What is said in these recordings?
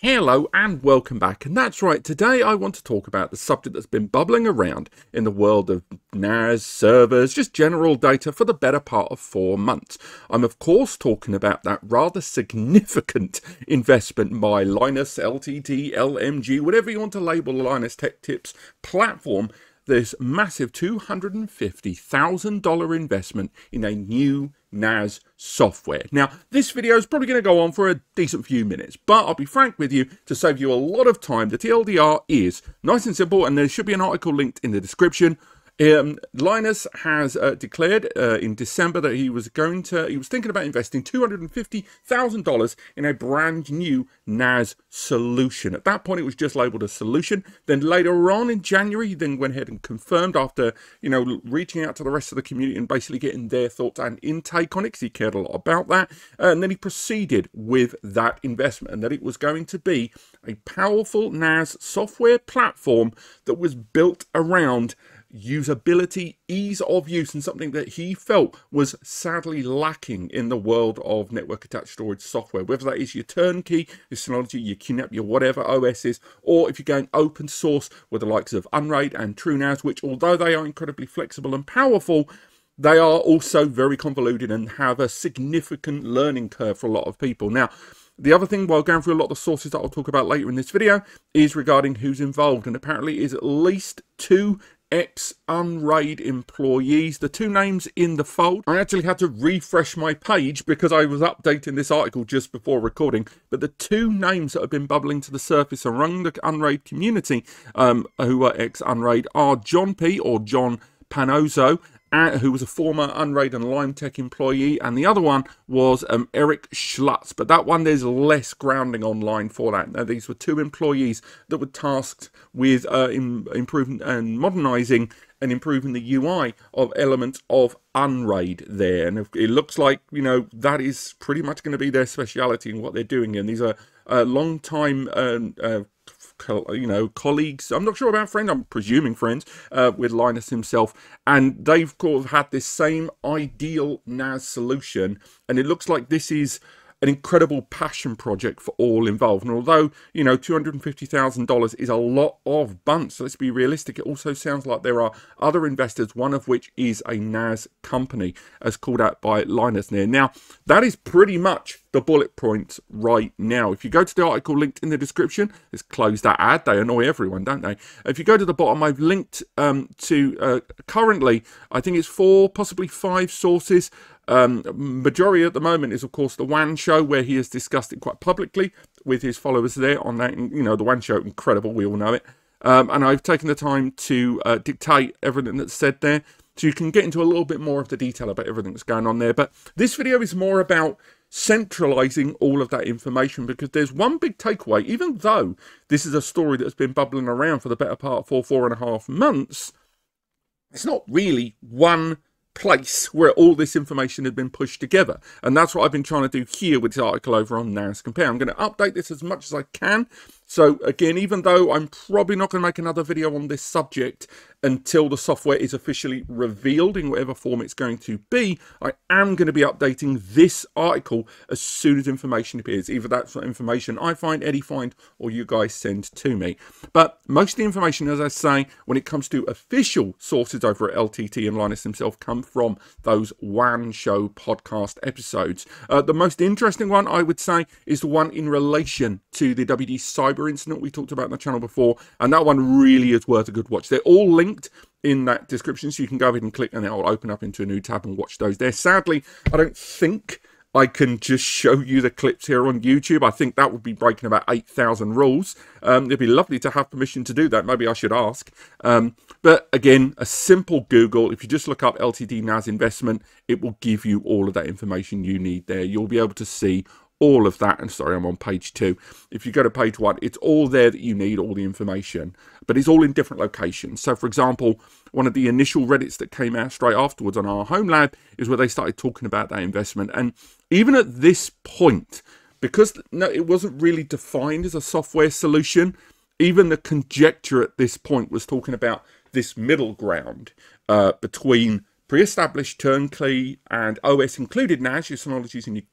Hello and welcome back, and that's right, today I want to talk about the subject that's been bubbling around in the world of NAS, servers, just general data for the better part of 4 months. I'm of course talking about that rather significant investment by Linus, LTT, LMG, whatever you want to label the Linus Tech Tips platform, this massive $250,000 investment in a new NAS software. Now, this video is probably going to go on for a decent few minutes, but I'll be frank with you, to save you a lot of time, the TLDR is nice and simple, and there should be an article linked in the description. Linus has declared in December that he was thinking about investing $250,000 in a brand new NAS solution. At that point, it was just labeled a solution. Then later on in January, he then went ahead and confirmed, after, you know, reaching out to the rest of the community and basically getting their thoughts and intake on it, because he cared a lot about that. And then he proceeded with that investment, and that it was going to be a powerful NAS software platform that was built around usability, ease of use, and something that he felt was sadly lacking in the world of network attached storage software, whether that is your turnkey, your Synology, your QNAP, your whatever OS is, or if you're going open source with the likes of Unraid and TrueNAS, which, although they are incredibly flexible and powerful, they are also very convoluted and have a significant learning curve for a lot of people. Now, the other thing, while going through a lot of the sources that I'll talk about later in this video, is regarding who's involved, and apparently is at least two ex-Unraid employees. The two names in the fold, I actually had to refresh my page because I was updating this article just before recording, but the two names that have been bubbling to the surface around the Unraid community who are ex-Unraid are John P, or John Panozzo, who was a former Unraid and LimeTech employee, and the other one was Eric Schultz, but that one, there's less grounding online for that. Now, these were two employees that were tasked with improving and modernizing and improving the UI of elements of Unraid there, and it looks like, you know, that is pretty much going to be their speciality in what they're doing. And these are long time you know, colleagues, I'm not sure about friends, I'm presuming friends, with Linus himself, and they've kind of had this same ideal NAS solution, and it looks like this is an incredible passion project for all involved. And although, you know, $250,000 is a lot of bunts, so let's be realistic, it also sounds like there are other investors, one of which is a NAS company, as called out by Linus there. Now, that is pretty much the bullet points right now. If you go to the article linked in the description, let's close that ad, they annoy everyone, don't they? If you go to the bottom, I've linked to currently, I think it's 4, possibly 5 sources. Majority at the moment is, of course, the WAN Show, where he has discussed it quite publicly with his followers there on that. You know, the WAN Show, incredible, we all know it. And I've taken the time to dictate everything that's said there, so you can get into a little bit more of the detail about everything that's going on there. But this video is more about centralizing all of that information, because there's one big takeaway. Even though this is a story that's been bubbling around for the better part for 4.5 months, it's not really one place where all this information had been pushed together, and that's what I've been trying to do here with this article over on NASCompares. I'm going to update this as much as I can. So again, even though I'm probably not going to make another video on this subject until the software is officially revealed in whatever form it's going to be, I am going to be updating this article as soon as information appears, either that's information I find, Eddie find, or you guys send to me. But most of the information, as I say, when it comes to official sources over at LTT and Linus himself, come from those WAN Show podcast episodes. The most interesting one, I would say, is the one in relation to the WD cyber incident we talked about on the channel before, and that one really is worth a good watch. They're all linked in that description, so you can go ahead and click, and it'll open up into a new tab and watch those there. Sadly, I don't think I can just show you the clips here on YouTube. I think that would be breaking about 8,000 rules. It'd be lovely to have permission to do that. Maybe I should ask. But again, a simple Google, if you just look up LTT NAS investment, it will give you all of that information you need there. You'll be able to see all of that. And sorry, I'm on page 2. If you go to page 1, it's all there that you need, all the information, but it's all in different locations. So for example, one of the initial Reddits that came out straight afterwards on our home lab is where they started talking about that investment. And even at this point, because no, it wasn't really defined as a software solution, even the conjecture at this point was talking about this middle ground between pre-established turnkey and OS included NAS, your Synologies and your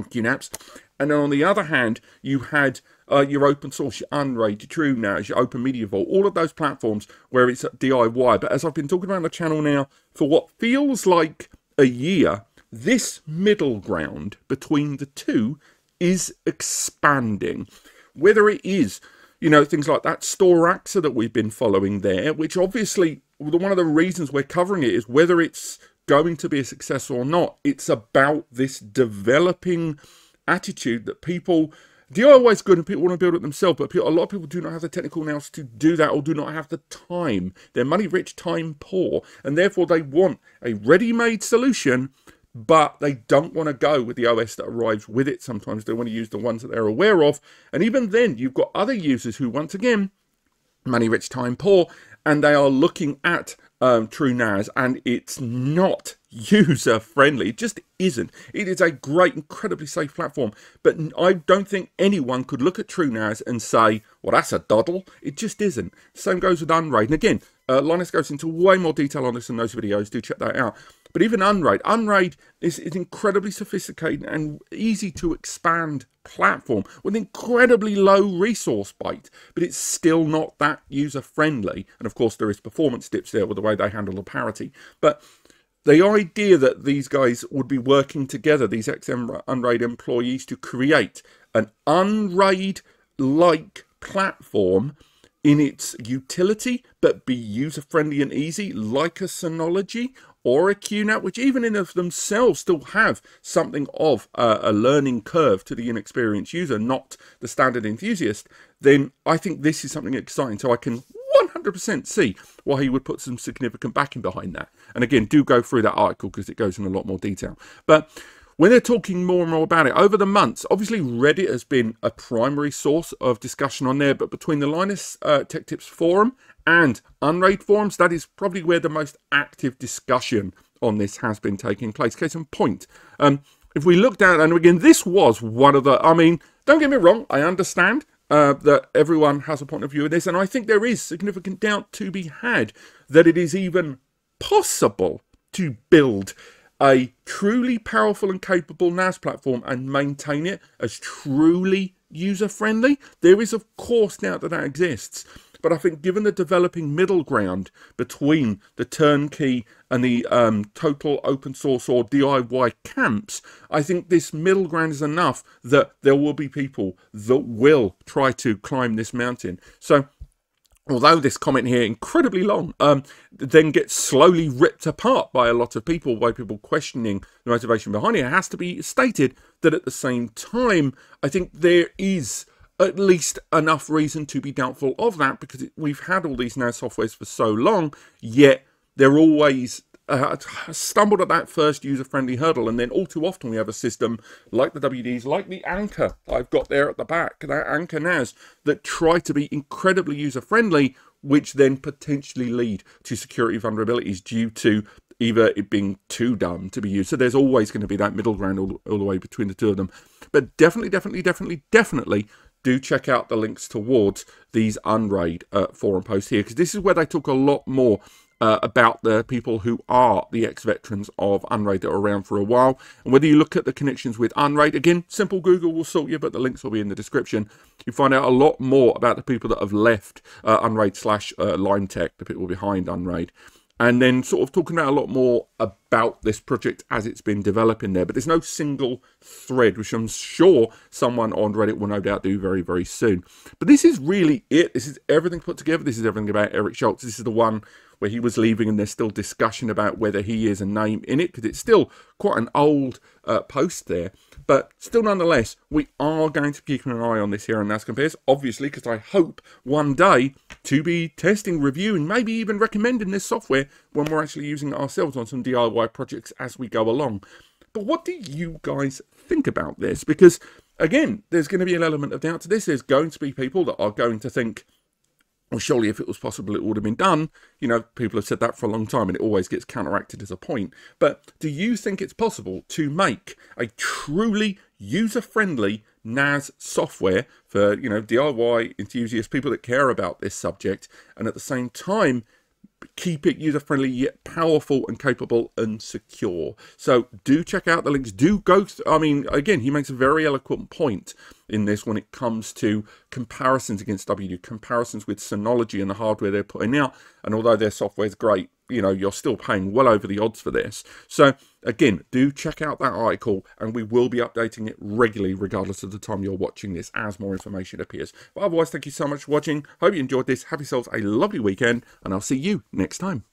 QNAPs. And then on the other hand, you had your open source, your Unraid, your TrueNAS, your Open Media Vault, all of those platforms where it's DIY. But as I've been talking about on the channel now for what feels like a year, this middle ground between the two is expanding. Whether it is, you know, things like that Storaxa that we've been following there, which obviously one of the reasons we're covering it is whether it's going to be a success or not. It's about this developing attitude that people, DIY is good and people want to build it themselves, but a lot of people do not have the technical nous to do that, or do not have the time. They're money rich, time poor, and therefore they want a ready-made solution, but they don't want to go with the OS that arrives with it. Sometimes they want to use the ones that they're aware of. And even then, you've got other users who, once again, money rich, time poor, and they are looking at TrueNAS, and it's not user-friendly. It just isn't. It is a great, incredibly safe platform, but I don't think anyone could look at TrueNAS and say, well, that's a doddle. It just isn't. Same goes with Unraid. And again, Linus goes into way more detail on this in those videos. Do check that out. But even Unraid. Unraid is incredibly sophisticated and easy to expand platform with incredibly low resource bite, but it's still not that user-friendly. And of course, there is performance dips there with the way they handle the parity. But the idea that these guys would be working together, these ex-Unraid employees, to create an Unraid-like platform in its utility, but be user-friendly and easy, like a Synology or a QNAP, which even in of themselves still have something of a learning curve to the inexperienced user, not the standard enthusiast, then I think this is something exciting. So I can 100% see why he would put some significant backing behind that. And again, do go through that article because it goes in a lot more detail. But when they're talking more and more about it over the months, obviously Reddit has been a primary source of discussion on there, but between the Linus Tech Tips forum and Unraid forums, that is probably where the most active discussion on this has been taking place. Case in point, if we look down, and again, this was one of the, I mean, don't get me wrong, I understand that everyone has a point of view in this, and I think there is significant doubt to be had that it is even possible to build a truly powerful and capable NAS platform and maintain it as truly user-friendly. There is, of course, doubt that that exists. But I think given the developing middle ground between the turnkey and the total open source or DIY camps, I think this middle ground is enough that there will be people that will try to climb this mountain. So although this comment here, incredibly long, then gets slowly ripped apart by a lot of people, by people questioning the motivation behind it, it has to be stated that at the same time, I think there is at least enough reason to be doubtful of that, because we've had all these NAS softwares for so long, yet they're always stumbled at that first user-friendly hurdle, and then all too often we have a system like the WDs, like the Anchor that I've got there at the back, that Anchor NAS, that try to be incredibly user-friendly, which then potentially lead to security vulnerabilities due to either it being too dumb to be used. So there's always going to be that middle ground all the way between the two of them. But definitely do check out the links towards these Unraid forum posts here, because this is where they talk a lot more about the people who are the ex-veterans of Unraid that are around for a while. And whether you look at the connections with Unraid, again, simple Google will sort you, but the links will be in the description. You find out a lot more about the people that have left Unraid / LimeTech, the people behind Unraid. And then sort of talking about a lot more about this project as it's been developing there. But there's no single thread, which I'm sure someone on Reddit will no doubt do very, very soon. But this is really it. This is everything put together. This is everything about Eric Schultz. This is the one where he was leaving, and there's still discussion about whether he is a name in it, because it's still quite an old post there. But still, nonetheless, we are going to be keeping an eye on this here on NASCompares, obviously, because I hope one day to be testing, reviewing, maybe even recommending this software when we're actually using it ourselves on some DIY projects as we go along. But what do you guys think about this? Because, again, there's going to be an element of doubt to this. There's going to be people that are going to think, well, surely if it was possible, it would have been done. You know, people have said that for a long time, and it always gets counteracted as a point. But do you think it's possible to make a truly user-friendly NAS software for, you know, DIY enthusiasts, people that care about this subject, and at the same time keep it user-friendly, yet powerful and capable and secure. So do check out the links. Do go, I mean, again, he makes a very eloquent point in this when it comes to comparisons against WD, comparisons with Synology and the hardware they're putting out. And although their software is great, you know, you're still paying well over the odds for this. So again, do check out that article, and we will be updating it regularly regardless of the time you're watching this as more information appears. But otherwise, thank you so much for watching. Hope you enjoyed this. Have yourselves a lovely weekend, and I'll see you next time.